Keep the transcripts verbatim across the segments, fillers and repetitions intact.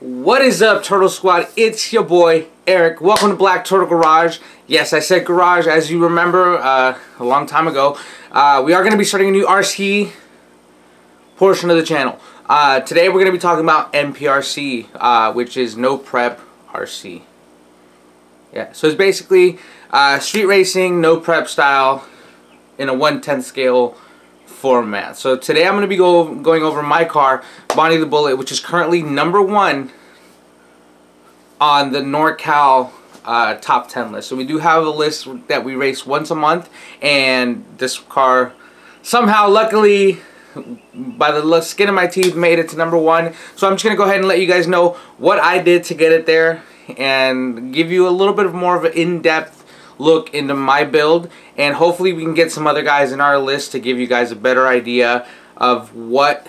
What is up, Turtle Squad? It's your boy Eric. Welcome to Black Turtle Garage. Yes, I said garage, as you remember, uh, a long time ago. Uh, we are going to be starting a new R C portion of the channel. Uh, today we're going to be talking about N P R C, uh, which is No Prep R C. Yeah, so it's basically uh, street racing, no prep style, in a one tenth scale format. So today I'm going to be go, going over my car, Bonnie the Bullet, which is currently number one on the NorCal uh, top ten list. So we do have a list that we race once a month, and this car somehow, luckily, by the skin of my teeth, made it to number one. So I'm just going to go ahead and let you guys know what I did to get it there and give you a little bit of more of an in-depth look into my build, and hopefully we can get some other guys in our list to give you guys a better idea of what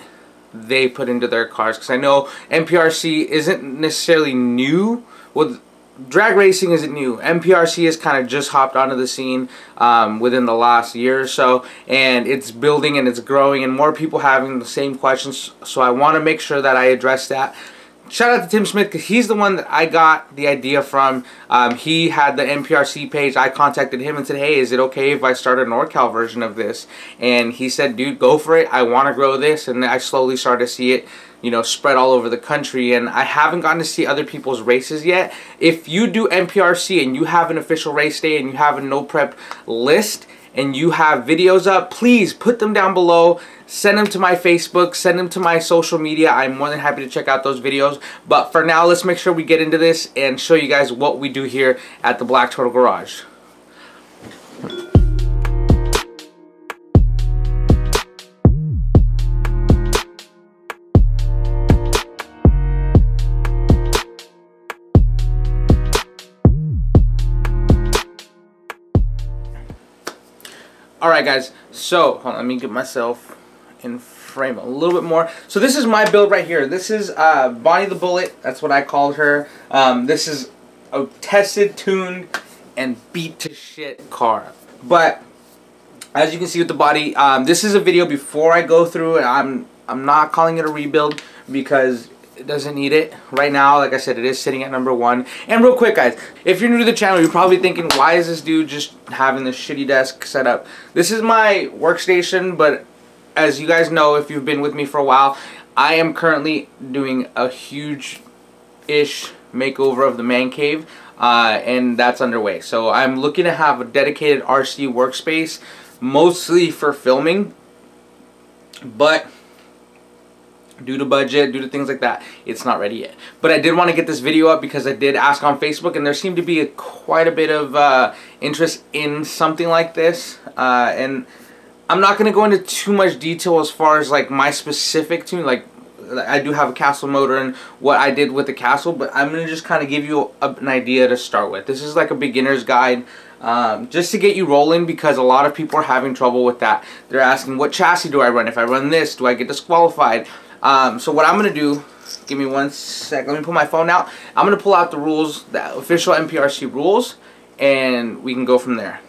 they put into their cars, because I know N P R C isn't necessarily new. Well, drag racing isn't new. N P R C has kind of just hopped onto the scene um, within the last year or so, and it's building and it's growing, and more people having the same questions, so I want to make sure that I address that. Shout out to Tim Smith, because he's the one that I got the idea from. Um, he had the N P R C page. I contacted him and said, hey, is it okay if I start a NorCal version of this? And he said, dude, go for it. I want to grow this. And I slowly started to see it, you know, spread all over the country. And I haven't gotten to see other people's races yet. If you do N P R C and you have an official race day and you have a no prep list and you have videos up, please put them down below. Send them to my Facebook, send them to my social media. I'm more than happy to check out those videos. But for now, let's make sure we get into this and show you guys what we do here at the Black Turtle Garage. Alright guys, so hold on, let me get myself in frame a little bit more. So this is my build right here. This is uh, Bonnie the Bullet, that's what I called her. Um, this is a tested, tuned, and beat to shit car. But as you can see with the body, um, this is a video before I go through it. I'm, I'm not calling it a rebuild because it doesn't need it right now. Like I said, it is sitting at number one. And real quick guys, if you're new to the channel, you're probably thinking, why is this dude just having this shitty desk set up? This is my workstation, but as you guys know, if you've been with me for a while, I am currently doing a huge-ish makeover of the man cave, uh, and that's underway. So I'm looking to have a dedicated R C workspace, mostly for filming, but due to budget, due to things like that, it's not ready yet. But I did want to get this video up because I did ask on Facebook, and there seemed to be a, quite a bit of uh, interest in something like this, uh, and I'm not going to go into too much detail as far as like my specific tune. Like, I do have a Castle motor and what I did with the Castle, but I'm going to just kind of give you a, an idea to start with. This is like a beginner's guide, um, just to get you rolling, because a lot of people are having trouble with that. They're asking, what chassis do I run? If I run this, do I get disqualified? Um, so what I'm going to do, give me one sec, let me pull my phone out. I'm going to pull out the rules, the official N P R C rules, and we can go from there.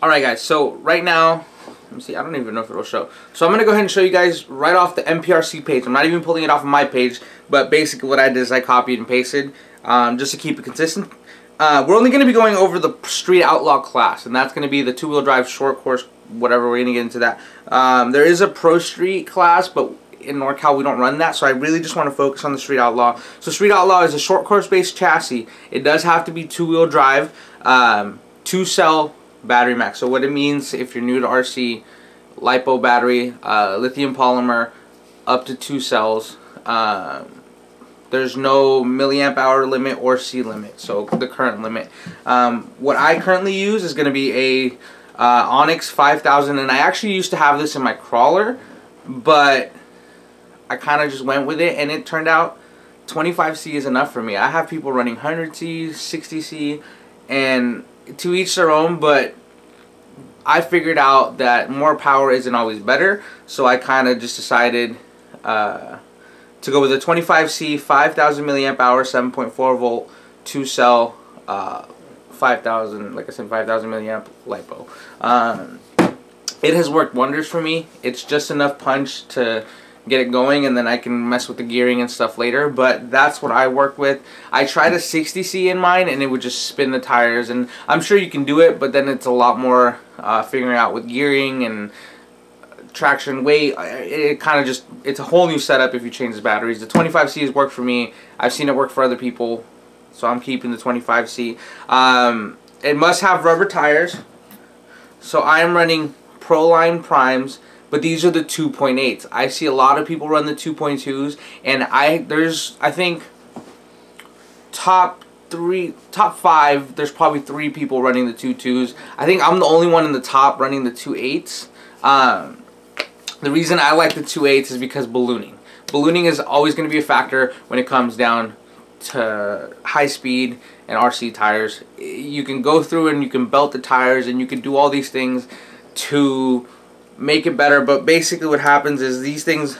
Alright guys, so right now, let me see, I don't even know if it'll show. So I'm going to go ahead and show you guys right off the N P R C page. I'm not even pulling it off of my page, but basically what I did is I copied and pasted um, just to keep it consistent. Uh, we're only going to be going over the Street Outlaw class, and that's going to be the two-wheel drive, short course, whatever. We're going to get into that. Um, there is a Pro Street class, but in NorCal we don't run that, so I really just want to focus on the Street Outlaw. So Street Outlaw is a short course-based chassis. It does have to be two-wheel drive, um, two-cell battery max. So what it means, if you're new to R C, LiPo battery, uh, lithium polymer, up to two cells. Um, there's no milliamp hour limit or C limit, so the current limit. Um, what I currently use is going to be a uh, Onyx five thousand, and I actually used to have this in my crawler, but I kind of just went with it, and it turned out twenty-five C is enough for me. I have people running one hundred C, sixty C, and to each their own, but I figured out that more power isn't always better, so I kind of just decided uh, to go with a twenty-five C, five thousand milliamp hour, seven point four volt, two cell, uh, five thousand, like I said, five thousand milliamp LiPo. Um, it has worked wonders for me. It's just enough punch to get it going, and then I can mess with the gearing and stuff later. But that's what I work with. I tried a sixty C in mine and it would just spin the tires, and I'm sure you can do it, but then it's a lot more uh, figuring out with gearing and traction, weight. It kind of just, it's a whole new setup if you change the batteries. The twenty-five C has worked for me. I've seen it work for other people, so I'm keeping the twenty-five C. Um, it must have rubber tires, so I'm running Pro-Line primes, but these are the two point eights. I see a lot of people run the two point twos, and I there's I think top three, top five. There's probably three people running the two point twos. I think I'm the only one in the top running the two point eights. Um, the reason I like the two point eights is because ballooning. Ballooning is always going to be a factor when it comes down to high speed and R C tires. You can go through and you can belt the tires and you can do all these things to make it better, but basically what happens is these things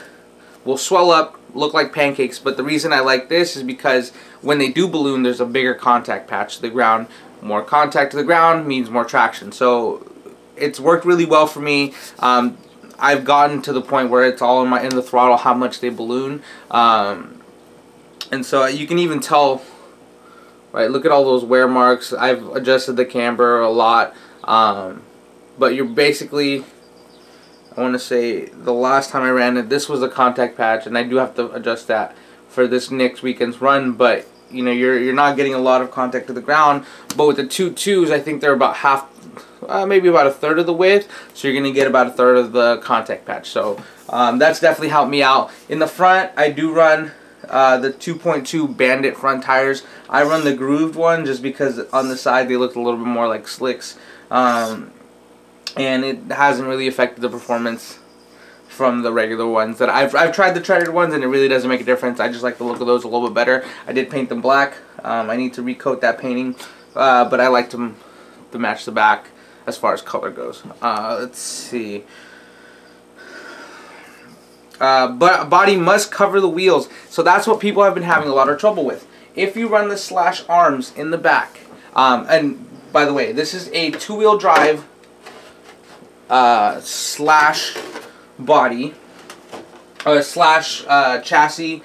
will swell up, look like pancakes. But the reason I like this is because when they do balloon, there's a bigger contact patch to the ground. More contact to the ground means more traction, so it's worked really well for me. um, I've gotten to the point where it's all in my in the throttle how much they balloon, um, and so you can even tell, right? Look at all those wear marks. I've adjusted the camber a lot, um, but you're basically, I want to say the last time I ran it, this was a contact patch, and I do have to adjust that for this next weekend's run. But you know, you're you're not getting a lot of contact to the ground. But with the two twos, I think they're about half, uh, maybe about a third of the width, so you're gonna get about a third of the contact patch. So um, that's definitely helped me out. In the front, I do run uh, the two point two Bandit front tires. I run the grooved one just because on the side they looked a little bit more like slicks. Um, And it hasn't really affected the performance from the regular ones. That I've, I've tried the treaded ones, and it really doesn't make a difference. I just like the look of those a little bit better. I did paint them black. Um, I need to recoat that painting, uh, but I like them to match the back as far as color goes. Uh, let's see. Uh, but body must cover the wheels. So that's what people have been having a lot of trouble with. If you run the Slash arms in the back, um, and by the way, this is a two-wheel drive uh Slash body or slash uh chassis,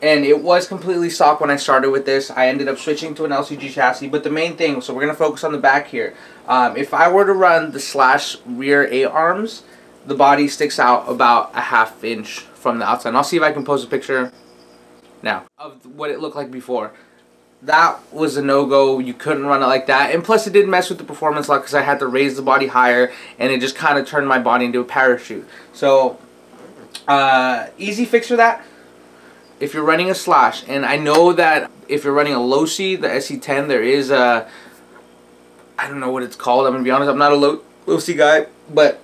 and it was completely stock when I started with this. I ended up switching to an L C G chassis, but the main thing, so we're going to focus on the back here. Um if I were to run the Slash rear A arms, the body sticks out about a half inch from the outside, and I'll see if I can post a picture now of what it looked like before. That was a no-go. You couldn't run it like that, and plus it did mess with the performance a lot because I had to raise the body higher, and it just kind of turned my body into a parachute. So uh, easy fix for that if you're running a Slash. And I know that if you're running a low C, the S C ten, there is a, I don't know what it's called, I'm gonna be honest, I'm not a low, low C guy, but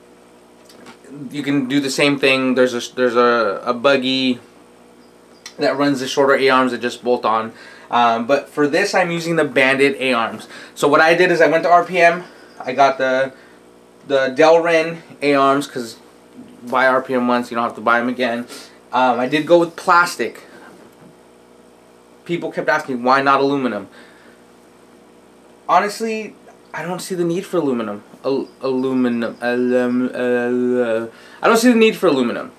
you can do the same thing. There's a, there's a, a buggy that runs the shorter A-arms that just bolt on. Um, but for this, I'm using the Bandit A-arms. So what I did is I went to R P M. I got the the Delrin A-arms because buy R P M once, you don't have to buy them again. Um, I did go with plastic. People kept asking, why not aluminum? Honestly, I don't see the need for aluminum. Al aluminum. Alum al I don't see the need for aluminum.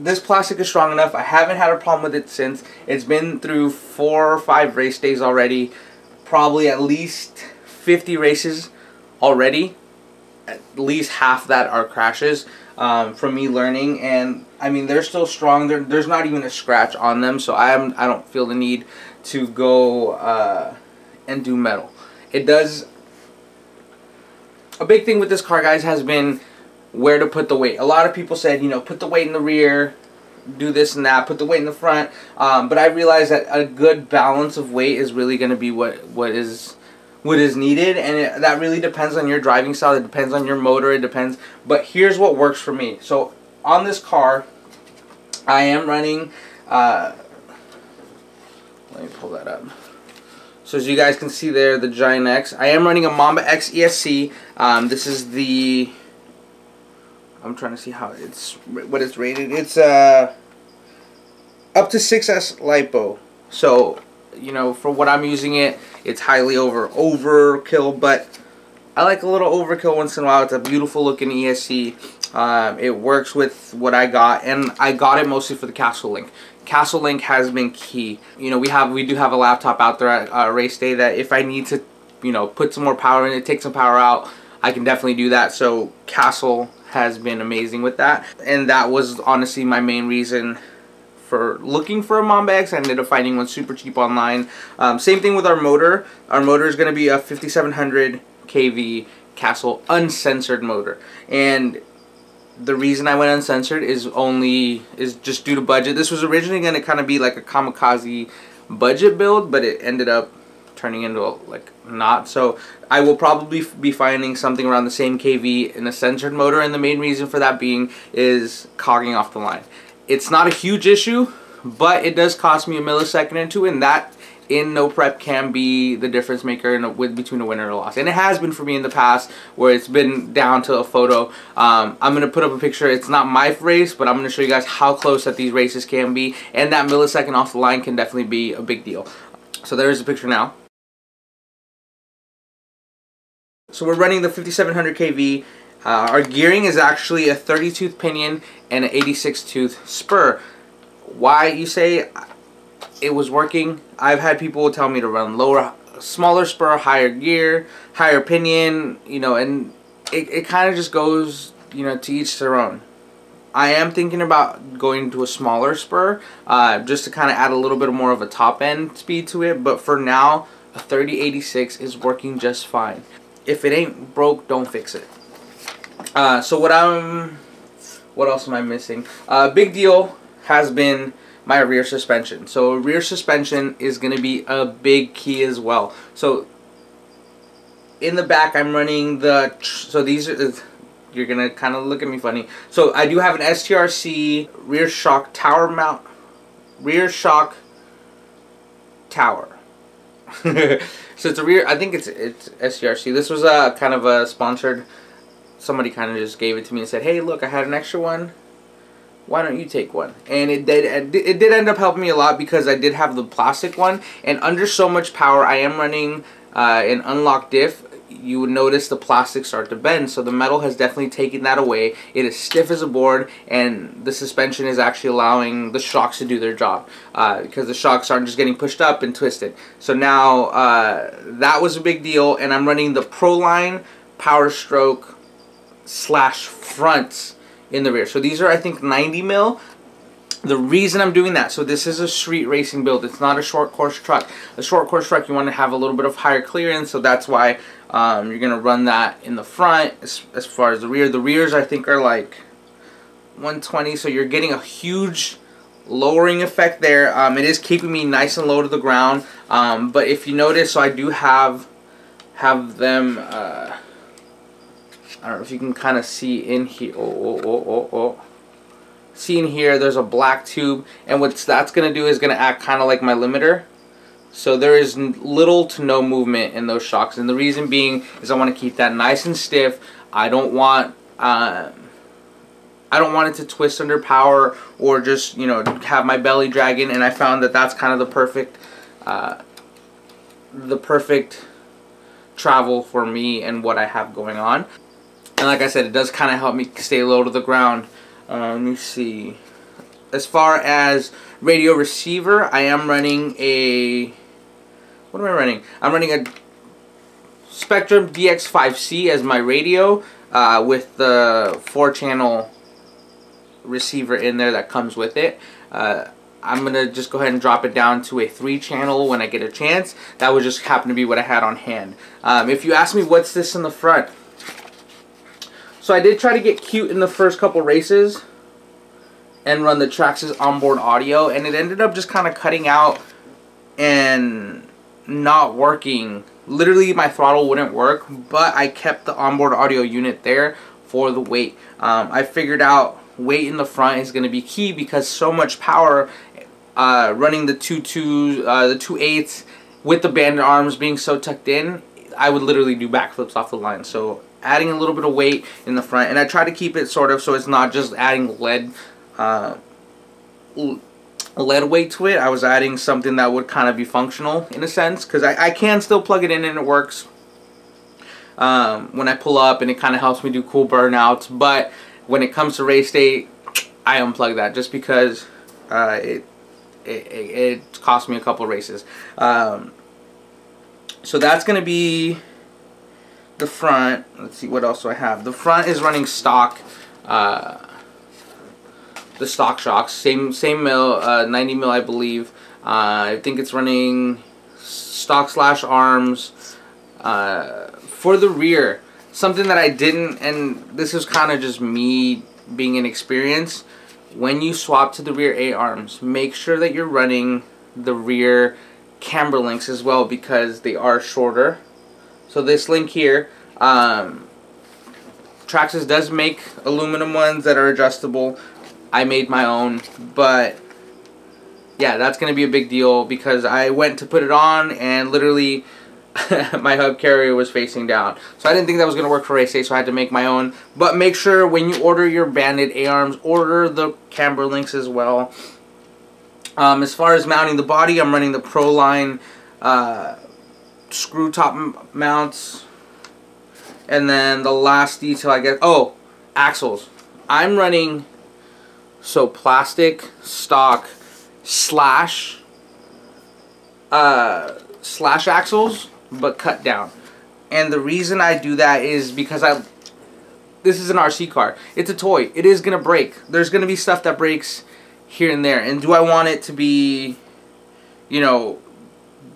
This plastic is strong enough. I haven't had a problem with it since. It's been through four or five race days already. Probably at least fifty races already. At least half that are crashes um, from me learning. And I mean, they're still strong. They're, there's not even a scratch on them. So I am, I don't feel the need to go uh, and do metal. It does... A big thing with this car, guys, has been where to put the weight. A lot of people said, you know, put the weight in the rear, do this and that, put the weight in the front, um, but I realized that a good balance of weight is really going to be what what is what is needed, and it, that really depends on your driving style. It depends on your motor. It depends. But here's what works for me. So on this car, I am running, uh, let me pull that up. So as you guys can see there, the Giant X, I am running a Mamba X E S C. um, this is the, I'm trying to see how it's, what it's rated. It's uh, up to six S LiPo. So, you know, for what I'm using it, it's highly over overkill, but I like a little overkill once in a while. It's a beautiful looking E S C. Um, it works with what I got, and I got it mostly for the Castle Link. Castle Link has been key. You know, we have we do have a laptop out there at uh, race day that if I need to, you know, put some more power in it, take some power out, I can definitely do that. So Castle has been amazing with that, and that was honestly my main reason for looking for a Mamba X. I ended up finding one super cheap online. Um, same thing with our motor. Our motor is going to be a fifty-seven hundred K V Castle uncensored motor, and the reason I went uncensored is only is just due to budget. This was originally going to kind of be like a kamikaze budget build, but it ended up turning into a, like not. So I will probably be finding something around the same K V in a censored motor, and the main reason for that being is cogging off the line. It's not a huge issue, but it does cost me a millisecond or two, and that in no prep can be the difference maker in a, with between a win or a loss. And it has been for me in the past where it's been down to a photo. Um, I'm going to put up a picture. It's not my race, but I'm going to show you guys how close that these races can be, and that millisecond off the line can definitely be a big deal. So there is the picture now. So we're running the fifty-seven hundred K V. Uh, our gearing is actually a thirty tooth pinion and an eighty-six tooth spur. Why, you say? It was working. I've had people tell me to run lower, smaller spur, higher gear, higher pinion, you know, and it, it kind of just goes, you know, to each their own. I am thinking about going to a smaller spur uh, just to kind of add a little bit more of a top end speed to it, but for now, a thirty eighty-six is working just fine. If it ain't broke, don't fix it. Uh, so what I'm, what else am I missing? Uh, big deal has been my rear suspension. So rear suspension is going to be a big key as well. So in the back, I'm running the, so these are, you're going to kind of look at me funny. So I do have an S T R C rear shock tower mount, rear shock tower. So it's a rear, I think it's it's S T R C. This was a kind of a sponsored, somebody kind of just gave it to me and said, hey, look, I had an extra one. Why don't you take one? And it did, it did end up helping me a lot because I did have the plastic one. And under so much power, I am running uh, an unlocked diff. You would notice the plastic start to bend. So the metal has definitely taken that away. It is stiff as a board, and the suspension is actually allowing the shocks to do their job uh, because the shocks aren't just getting pushed up and twisted. So now uh, that was a big deal, and I'm running the Pro-Line Power Stroke Slash fronts in the rear. So these are, I think, ninety mil. The reason I'm doing that, so this is a street racing build. It's not a short course truck. A short course truck, you want to have a little bit of higher clearance, so that's why um, you're going to run that in the front. As, as far as the rear, the rears, I think, are like one twenty, so you're getting a huge lowering effect there. Um, it is keeping me nice and low to the ground, um, but if you notice, so I do have, have them... Uh, I don't know if you can kind of see in here. Oh, oh, oh, oh, oh. See in here, there's a black tube. And what that's going to do is going to act kind of like my limiter. So there is little to no movement in those shocks. And the reason being is I want to keep that nice and stiff. I don't want... Uh, I don't want it to twist under power or just, you know, have my belly dragging. And I found that that's kind of the perfect... Uh, the perfect travel for me and what I have going on. And like I said, it does kind of help me stay low to the ground. Uh, let me see. As far as radio receiver, I am running a... What am I running? I'm running a Spectrum D X five C as my radio uh, with the four channel receiver in there that comes with it. Uh, I'm going to just go ahead and drop it down to a three channel when I get a chance. That would just happen to be what I had on hand. Um, if you ask me what's this in the front... So I did try to get cute in the first couple races and run the Traxxas onboard audio, and it ended up just kind of cutting out and not working. Literally, my throttle wouldn't work, but I kept the onboard audio unit there for the weight. Um, I figured out weight in the front is going to be key because so much power uh, running the two twos, uh, the two eights with the banded arms being so tucked in, I would literally do backflips off the line. So adding a little bit of weight in the front, and I try to keep it sort of so it's not just adding lead uh, lead weight to it. I was adding something that would kind of be functional in a sense, because I, I can still plug it in and it works um, when I pull up, and it kind of helps me do cool burnouts, but when it comes to race day, I unplug that just because uh, it, it, it it cost me a couple races. Um, so that's gonna be the front. Let's see, what else do I have? The front is running stock, uh, the stock shocks, same same mil, uh, ninety mil, I believe. Uh, I think it's running stock slash arms. Uh, for the rear, something that I didn't, and this is kind of just me being inexperienced, when you swap to the rear A-arms, make sure that you're running the rear camber links as well, because they are shorter. So this link here, um, Traxxas does make aluminum ones that are adjustable. I made my own, but yeah, that's going to be a big deal because I went to put it on and literally my hub carrier was facing down. So I didn't think that was going to work for race day, so I had to make my own. But make sure when you order your Bandit A-arms, order the camber links as well. Um, as far as mounting the body, I'm running the Pro-Line uh, screw top m mounts. And then the last detail I get, oh, axles. I'm running, so plastic, stock, slash, uh, slash axles, but cut down. And the reason I do that is because I, this is an R C car. It's a toy. It is going to break. There's going to be stuff that breaks here and there. And do I want it to be, you know,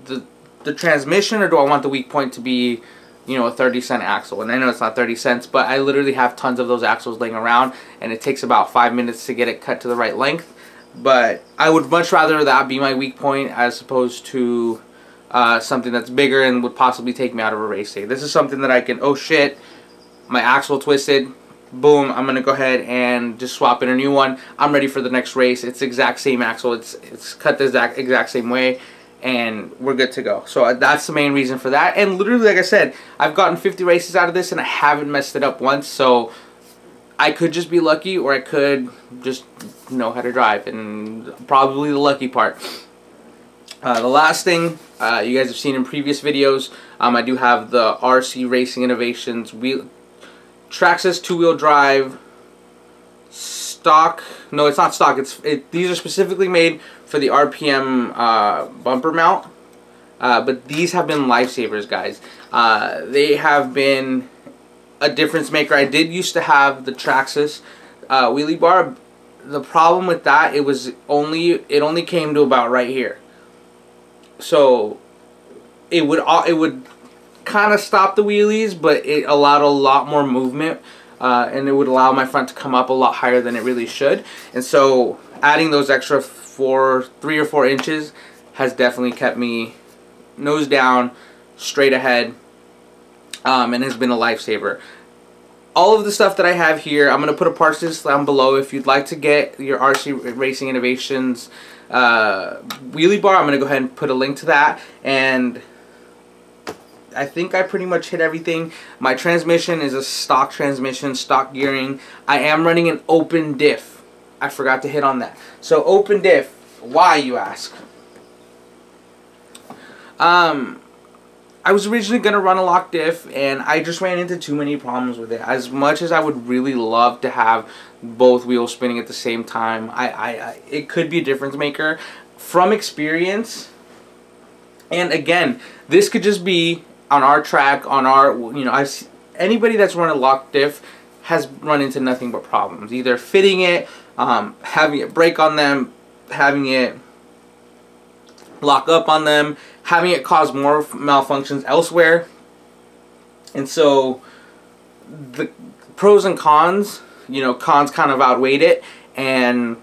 the, the transmission, or do I want the weak point to be, you know, a thirty cent axle? And I know it's not thirty cents, but I literally have tons of those axles laying around, and it takes about five minutes to get it cut to the right length. But I would much rather that be my weak point as opposed to uh, something that's bigger and would possibly take me out of a race day. This is something that I can, oh shit, my axle twisted, boom, I'm gonna go ahead and just swap in a new one. I'm ready for the next race. It's the exact same axle, it's, it's cut the exact, exact same way, and we're good to go. So that's the main reason for that. And literally, like I said, I've gotten fifty races out of this and I haven't messed it up once. So I could just be lucky, or I could just know how to drive, and probably the lucky part. Uh, the last thing uh, you guys have seen in previous videos, um, I do have the R C Racing Innovations wheel, Traxxas two-wheel drive stock. No, it's not stock. It's it, these are specifically made for the R P M uh, bumper mount, uh, but these have been lifesavers, guys. Uh, they have been a difference maker. I did used to have the Traxxas uh, wheelie bar. The problem with that, it was only it only came to about right here, so it would it would kind of stop the wheelies, but it allowed a lot more movement, uh, and it would allow my front to come up a lot higher than it really should. And so adding those extra Four, three or four inches has definitely kept me nose down, straight ahead, um, and has been a lifesaver. All of the stuff that I have here, I'm gonna put a parts list down below. If you'd like to get your R C Racing Innovations uh, wheelie bar, I'm gonna go ahead and put a link to that. And I think I pretty much hit everything. My transmission is a stock transmission, stock gearing. I am running an open diff. I forgot to hit on that. So open diff, why, you ask? Um, I was originally gonna run a lock diff, and I just ran into too many problems with it. As much as I would really love to have both wheels spinning at the same time, I, I, I it could be a difference maker from experience. And again, this could just be on our track, on our, you know, I've anybody that's run a lock diff has run into nothing but problems. Either fitting it, Um, having it break on them, having it lock up on them, having it cause more malfunctions elsewhere. And so the pros and cons, you know, cons kind of outweighed it, and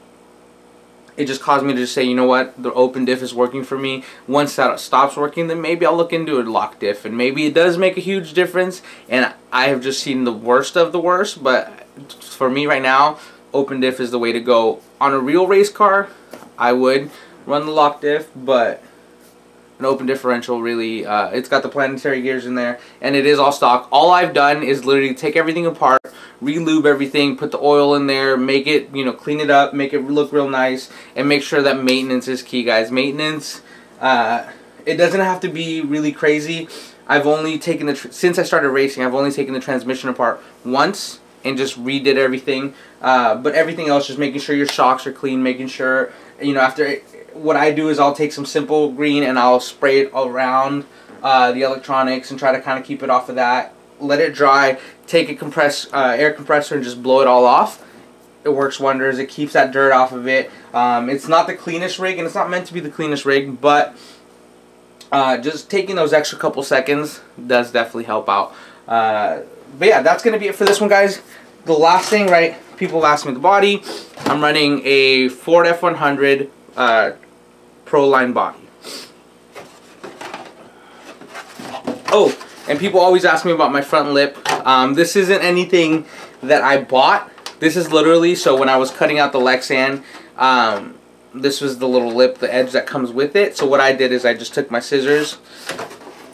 it just caused me to just say, you know what, the open diff is working for me. Once that stops working, then maybe I'll look into a lock diff, and maybe it does make a huge difference. And I have just seen the worst of the worst, but for me right now, open diff is the way to go. On a real race car, I would run the lock diff, but an open differential really, uh, it's got the planetary gears in there, and it is all stock. All I've done is literally take everything apart, re-lube everything, put the oil in there, make it, you know, clean it up, make it look real nice, and make sure that maintenance is key, guys. Maintenance, uh, it doesn't have to be really crazy. I've only taken the, tr since I started racing, I've only taken the transmission apart once, and just redid everything. Uh, but everything else, just making sure your shocks are clean, making sure, you know, after it, what I do is I'll take some simple green and I'll spray it around uh, the electronics and try to kind of keep it off of that. Let it dry, take a compress, uh, air compressor and just blow it all off. It works wonders. It keeps that dirt off of it. Um, it's not the cleanest rig, and it's not meant to be the cleanest rig, but uh, just taking those extra couple seconds does definitely help out. Uh, but yeah, that's going to be it for this one, guys. The last thing, right, people ask me the body. I'm running a Ford F one hundred uh, Pro-Line body. Oh, and people always ask me about my front lip. Um, this isn't anything that I bought. This is literally, so when I was cutting out the Lexan, um, this was the little lip, the edge that comes with it. So what I did is I just took my scissors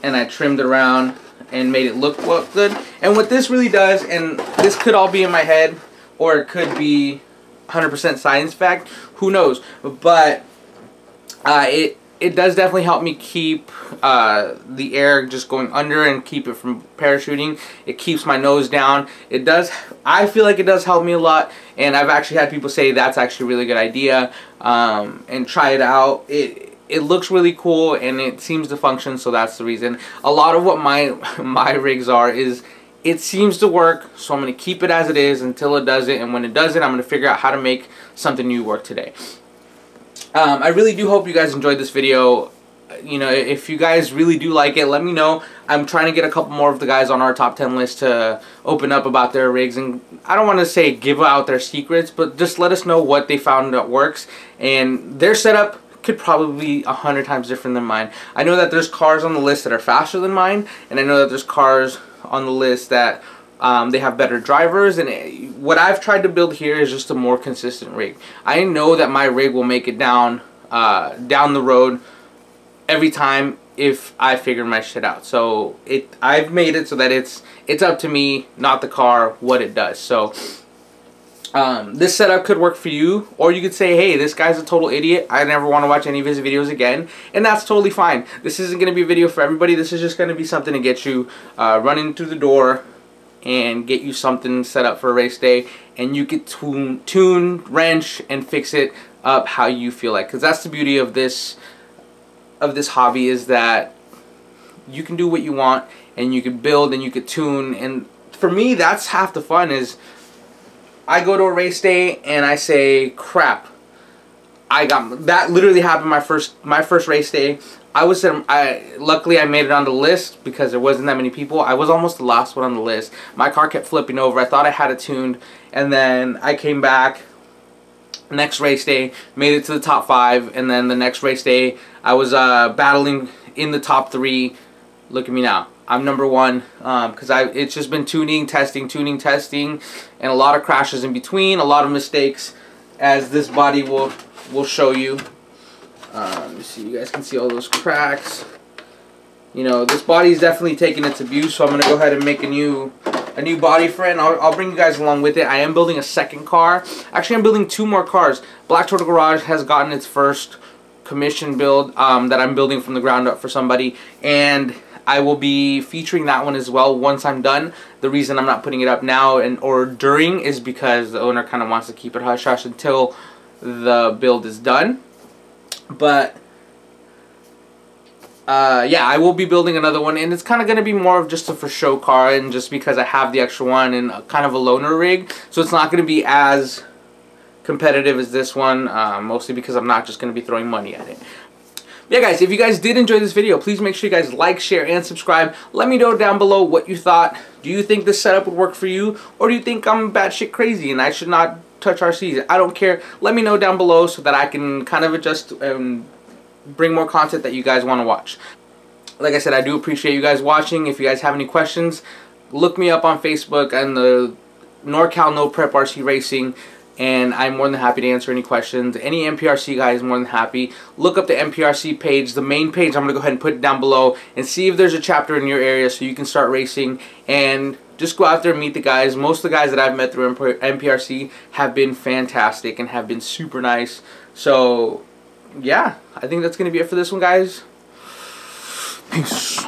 and I trimmed around and made it look, look good. And what this really does, and this could all be in my head, or it could be one hundred percent science fact, who knows. But uh, it, it does definitely help me keep uh, the air just going under and keep it from parachuting. It keeps my nose down. It does, I feel like it does help me a lot, and I've actually had people say that's actually a really good idea, um, and try it out. It it looks really cool and it seems to function, so that's the reason. A lot of what my, my rigs are is it seems to work, so I'm going to keep it as it is until it doesn't, and when it doesn't, I'm going to figure out how to make something new work today. Um, I really do hope you guys enjoyed this video. You know, if you guys really do like it, let me know. I'm trying to get a couple more of the guys on our top ten list to open up about their rigs. And I don't want to say give out their secrets, but just let us know what they found that works. And their setup could probably be a hundred times different than mine. I know that there's cars on the list that are faster than mine. And I know that there's cars on the list that um, they have better drivers. And it, what I've tried to build here is just a more consistent rig. I know that my rig will make it down uh, down the road every time if I figure my shit out. So it, I've made it so that it's it's up to me, not the car, what it does. So um, this setup could work for you, or you could say, hey, this guy's a total idiot, I never want to watch any of his videos again, and that's totally fine. This isn't going to be a video for everybody. This is just going to be something to get you uh, running through the door and get you something set up for a race day, and you could tune, tune, wrench, and fix it up how you feel like. Because that's the beauty of this, of this hobby, is that you can do what you want, and you can build, and you could tune. And for me, that's half the fun. Is I go to a race day and I say, "Crap, I got that." Literally happened my first my first race day. I was, I, luckily I made it on the list because there wasn't that many people. I was almost the last one on the list. My car kept flipping over. I thought I had it tuned. And then I came back next race day, made it to the top five. And then the next race day, I was uh, battling in the top three. Look at me now. I'm number one because um, it's just been tuning, testing, tuning, testing, and a lot of crashes in between, a lot of mistakes, as this body will, will show you. Um, so you guys can see all those cracks. You know, this body's definitely taking its abuse, so I'm gonna go ahead and make a new, a new body for it, and I'll, I'll bring you guys along with it. I am building a second car. Actually, I'm building two more cars. Black Turtle Garage has gotten its first commission build um, that I'm building from the ground up for somebody, and I will be featuring that one as well once I'm done. The reason I'm not putting it up now and or during is because the owner kind of wants to keep it hush hush until the build is done. But uh, yeah, I will be building another one, and it's kind of going to be more of just a for show car, and just because I have the extra one and a, kind of a loner rig, so it's not going to be as competitive as this one, uh, mostly because I'm not just going to be throwing money at it. Yeah, guys, if you guys did enjoy this video, please make sure you guys like, share, and subscribe. Let me know down below what you thought. Do you think this setup would work for you, or do you think I'm batshit crazy and I should not touch R Cs? I don't care. Let me know down below so that I can kind of adjust and bring more content that you guys want to watch. Like I said, I do appreciate you guys watching. If you guys have any questions, look me up on Facebook and the NorCal No Prep R C Racing, and I'm more than happy to answer any questions. Any N P R C guy is more than happy. Look up the N P R C page, the main page. I'm going to go ahead and put it down below and see if there's a chapter in your area so you can start racing, and just go out there and meet the guys. Most of the guys that I've met through N P R C have been fantastic and have been super nice. So, yeah, I think that's going to be it for this one, guys. Peace.